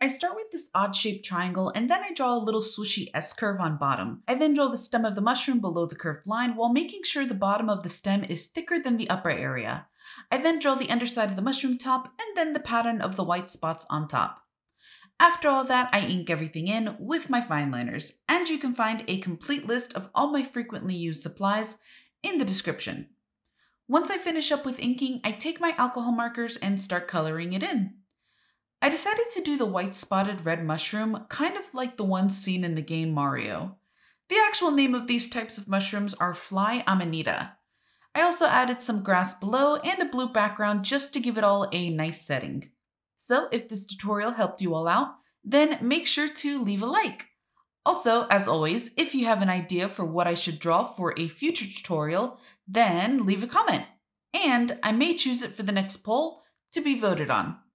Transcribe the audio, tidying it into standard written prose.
I start with this odd-shaped triangle, and then I draw a little swooshy S-curve on bottom. I then draw the stem of the mushroom below the curved line while making sure the bottom of the stem is thicker than the upper area. I then draw the underside of the mushroom top, and then the pattern of the white spots on top. After all that, I ink everything in with my fine liners, and you can find a complete list of all my frequently used supplies in the description. Once I finish up with inking, I take my alcohol markers and start coloring it in. I decided to do the white spotted red mushroom, kind of like the ones seen in the game Mario. The actual name of these types of mushrooms are Fly Amanita. I also added some grass below and a blue background just to give it all a nice setting. So if this tutorial helped you all out, then make sure to leave a like. Also, as always, if you have an idea for what I should draw for a future tutorial, then leave a comment. And I may choose it for the next poll to be voted on.